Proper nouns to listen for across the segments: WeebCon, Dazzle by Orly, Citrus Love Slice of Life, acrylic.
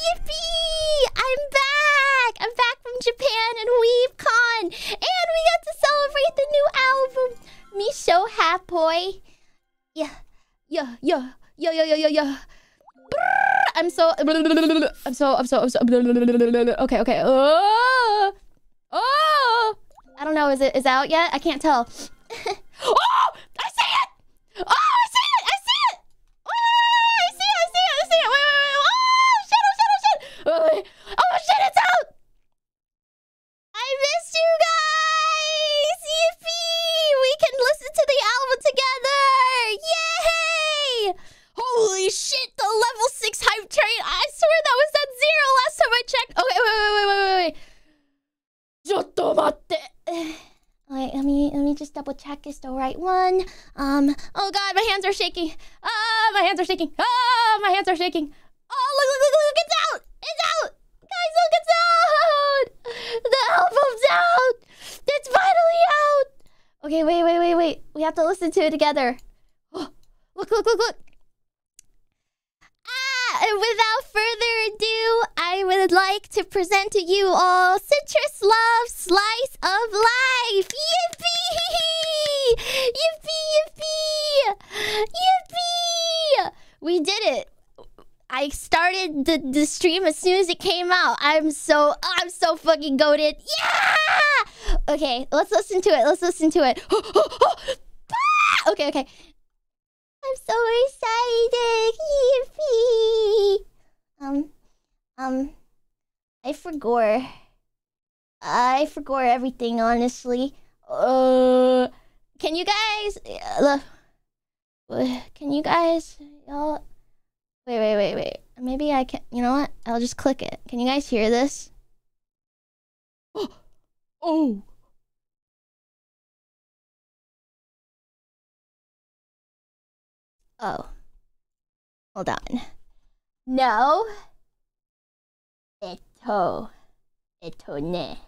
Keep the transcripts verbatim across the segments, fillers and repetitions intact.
Yippee! I'm back! I'm back from Japan and WeebCon! And we got to celebrate the new album! Me so happy! Yeah, yeah, yeah, yeah, yeah, yeah, yeah. Brrr, I'm so... I'm so... I'm so... I'm so... Okay, okay. Oh! Oh! I don't know, is it is that out yet? I can't tell. Oh! I see it! Oh! I see it! I see it! I see it! I see it! I see it! Wait, wait, wait! Oh! Shit! Oh, shit! Oh, shit! Oh, shit! It's out! I missed you guys! Yippee! We can listen to the album together! Yay! Holy shit! The level six hype train! I swear that was at zero last time I checked! Okay, wait, wait, wait, wait, wait, wait! Alright, let me let me just double check it's the right one. Um oh god, my hands are shaking. Ah, my hands are shaking. Ah, my hands are shaking. Oh look, look, look, look, it's out! It's out! Guys, look, it's out! The album's out! It's finally out! Okay, wait, wait, wait, wait. We have to listen to it together. Oh, look, look, look, look. And without further ado, I would like to present to you all Citrus Love Slice of Life! Yippee! Yippee, yippee! Yippee! We did it! I started the, the stream as soon as it came out. I'm so, I'm so fucking goated. Yeah! Okay, let's listen to it. Let's listen to it. Okay, okay. I'm so excited! Yippee! Um, um, I forgot. I forgot everything, honestly. Uh, can you guys? Uh, can you guys? Y'all. Wait, wait, wait, wait. Maybe I can. You know what? I'll just click it. Can you guys hear this? Oh. Oh. Oh, hold on. No. Eto. Eto ne.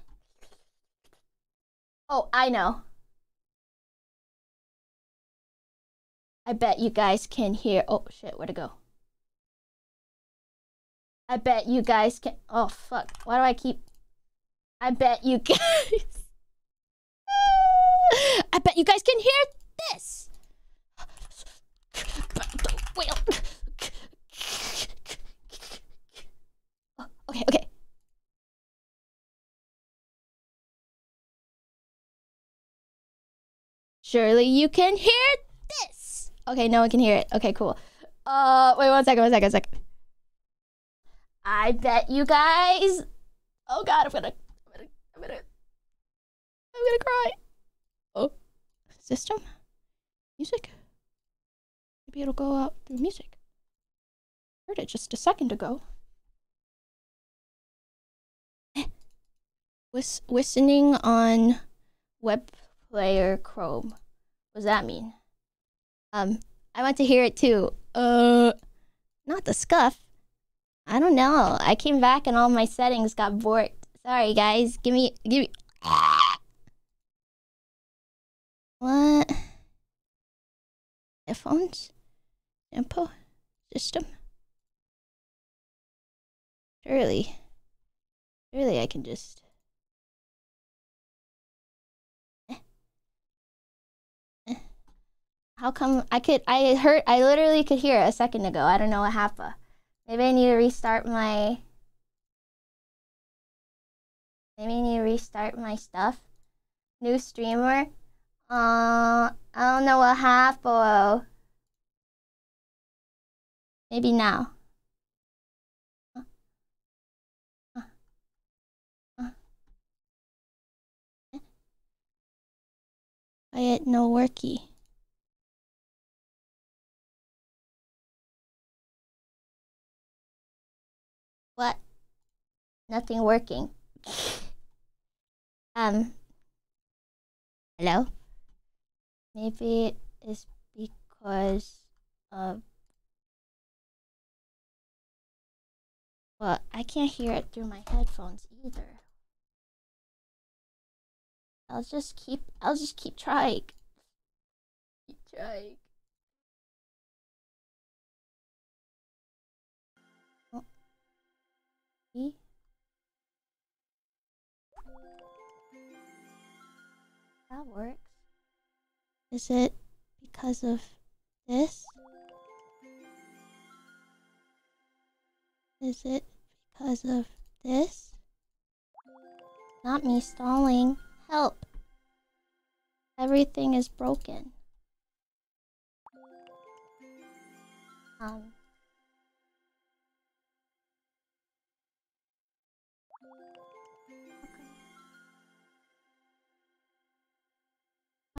Oh, I know. I bet you guys can hear. Oh, shit, where'd it go? I bet you guys can. Oh, fuck. Why do I keep. I bet you guys. I bet you guys can hear this. Okay, okay. Surely you can hear this. Okay, no one can hear it. Okay, cool. Uh, wait one second, one second, one second. I bet you guys. Oh God, I'm gonna, I'm gonna, I'm gonna, I'm gonna cry. Oh, system, music. Maybe it'll go out through music. Heard it just a second ago. Whis listening on web player Chrome. What does that mean? Um, I want to hear it too. Uh, not the scuff. I don't know. I came back and all my settings got borked. Sorry guys. Give me, give me. What? Headphones? Tempo system. Surely, surely I can just. Eh. Eh. How come I could? I heard. I literally could hear it a second ago. I don't know what happened. Maybe I need to restart my. Maybe I need to restart my stuff. New streamer. Uh, I don't know what happened. Maybe now. Huh. Huh. Huh. Quiet, no worky. What? Nothing working. um. Hello? Maybe it's because of. Well, I can't hear it through my headphones either. I'll just keep I'll just keep trying. Keep trying. Oh. that works. Is it because of this? Is it because of this? Not me stalling. Help! Everything is broken. Um...